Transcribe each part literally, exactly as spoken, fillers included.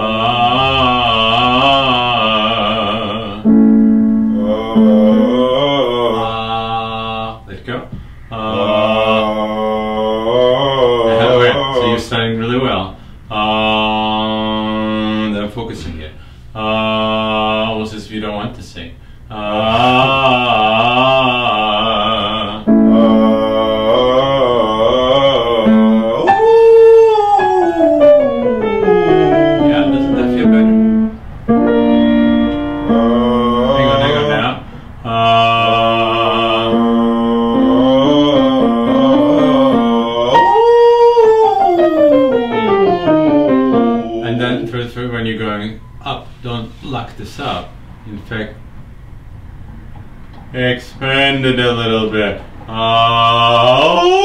Let it go. Uh, so you're starting really well. Uh, then focusing it. Uh, what's this if you don't want to sing? Uh, yeah, doesn't that feel better? Hang on, hang on now. Uh, When you're going up, don't lock this up. In fact, expand it a little bit. Oh,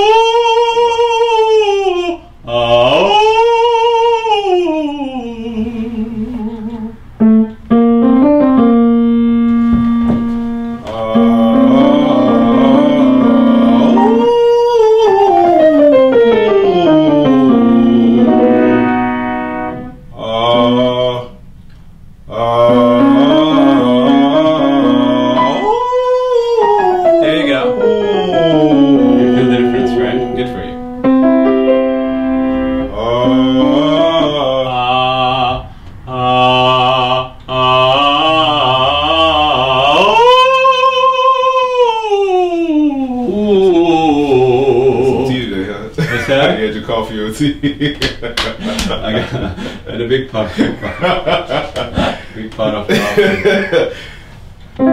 oh, I get your coffee or tea. I got and a big pot. Big pot of coffee. I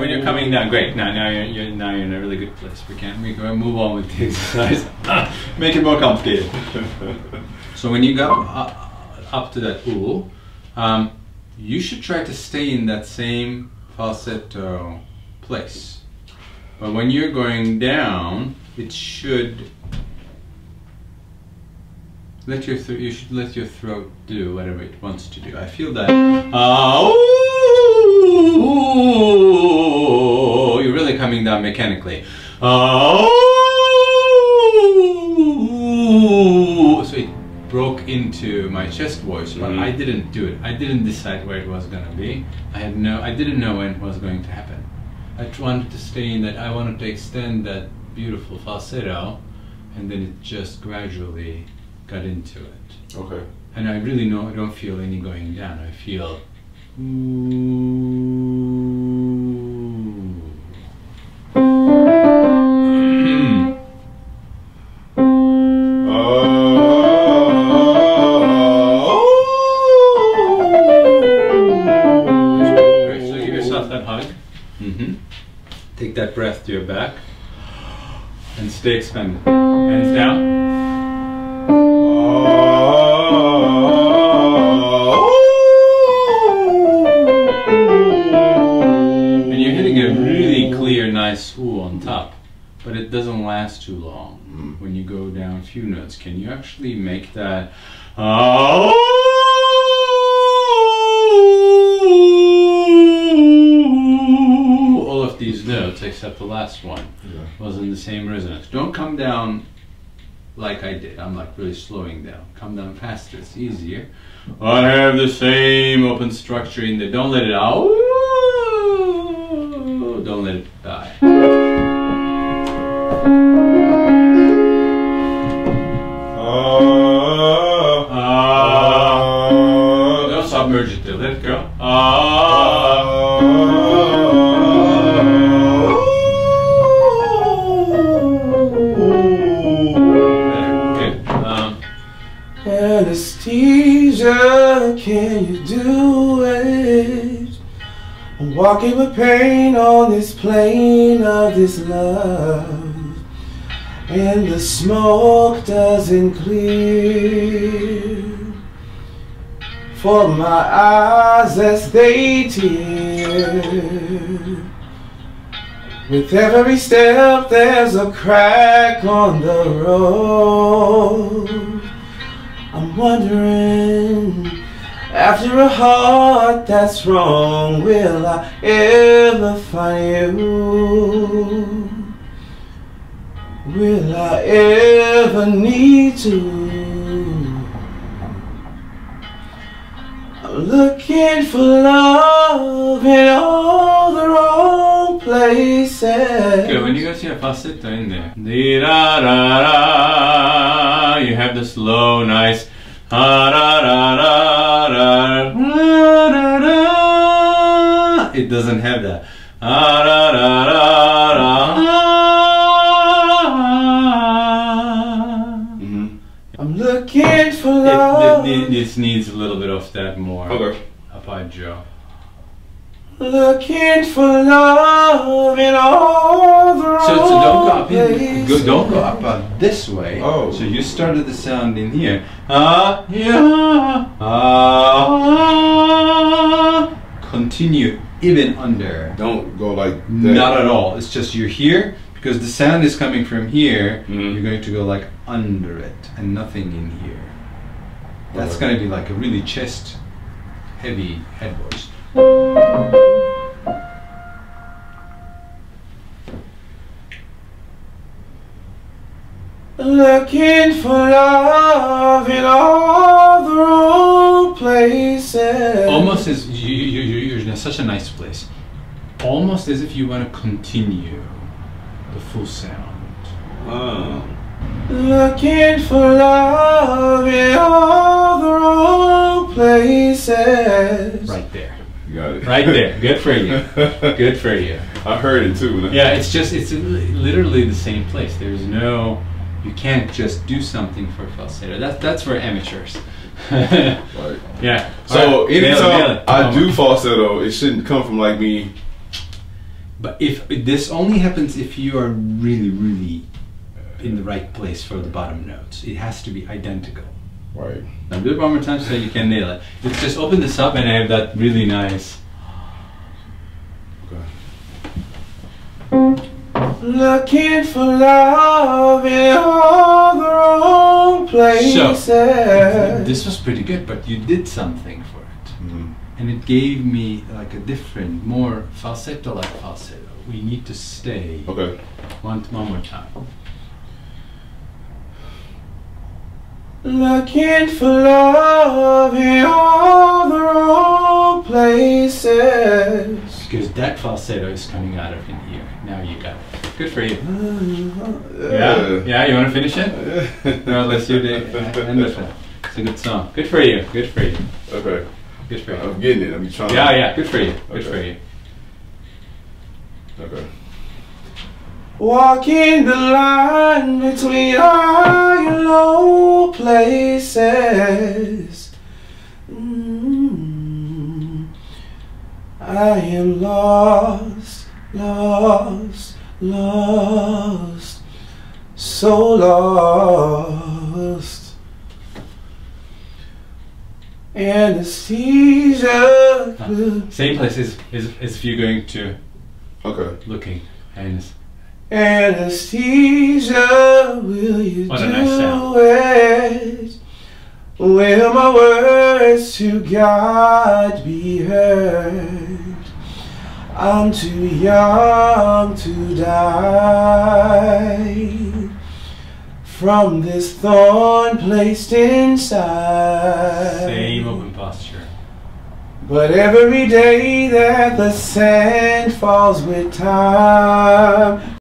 mean, you're coming down great. Now, now you're, you're now you're in a really good place. We can we can move on with the exercise. Make it more complicated. So when you go up, up to that ooh. Um, You should try to stay in that same falsetto place. But when you're going down, it should let your th you should let your throat do whatever it wants to do. I feel that. Oh, you're really coming down mechanically. Oh, so it broke into my chest voice, but mm. I didn't do it. I didn't decide where it was going to be. I had no, I didn't know when it was going to happen. I wanted to stay in that, I wanted to extend that beautiful falsetto, and then it just gradually got into it. Okay. And I really no, I don't feel any going down. I feel, ooh. Mm-hmm. Take that breath to your back and stay expanded. Hands down. And you're hitting a really clear, nice ooh on top, but it doesn't last too long. When you go down a few notes, can you actually make that? Oh. These notes, except the last one, yeah. was in the same resonance. Don't come down like I did. I'm like really slowing down. Come down faster. It's easier. I have the same open structure in there. Don't let it out. Don't let it die. Uh, uh, don't submerge it there. Let it go. Uh, Anesthesia, can you do it? I'm walking with pain on this plane of this love, and the smoke doesn't clear, for my eyes as they tear. With every step there's a crack on the road. I'm wondering, after a heart that's wrong, will I ever find you? will I ever need to. I'm looking for love in all the wrong places. Okay, when you go to your falsetto in there, da da da, you have this low, nice da da da da da da da. It doesn't have that. Da da da da da. Looking for love. It, it, it, it needs a little bit of that more. Okay. Appoggio. Looking for love in all the wrong. So, so don't go up in, go, don't go up uh, this way. Oh. So you started the sound in here. Ah, uh, yeah. Ah. Uh, continue even under. Don't go like that. Not at all. It's just you're here. Because the sound is coming from here, mm. You're going to go like under it and nothing in here. That's going to be like a really chest heavy head voice. Looking for love in all the wrong places. Almost as you, you, you're in such a nice place. Almost as if you want to continue the full sound. Oh. Looking for love in all the wrong places. Right there. You got it. Right there. Good for you. Good for you. I heard it too. Yeah, it's just, it's literally the same place. There's no, you can't just do something for falsetto. That, that's for amateurs. Right. Yeah. So right. Anytime I oh. do falsetto, it shouldn't come from like me. But if this only happens if you are really, really in the right place for the bottom notes. It has to be identical. Right. Now do it one more time so you can nail it. Let's just open this up and I have that really nice. Okay. Looking for love in all the wrong places. So, this was pretty good, but you did something for it. Mm-hmm. And it gave me like a different, more falsetto-like falsetto. We need to stay. Okay. One, one more time. Looking for love in all the wrong places. Because that falsetto is coming out of in here. Now you got it. Good for you. Yeah. Yeah. You want to finish it? No. Let's do the end of it. It's a good song. Good for you. Good for you. Okay. Good for you. I'm getting it. I'm trying. Yeah, yeah. Good for you. Good for you. Okay. Walking the line between high and low places. Mm. I am lost, lost, lost, so lost. Anesthesia. No. Same place as, as, as if you're going to. Okay. Looking. Anes Anesthesia, will you what do nice it? Will my words to God be heard? I'm too young to die from this thorn placed inside. Same open posture. But every day that the sand falls with time,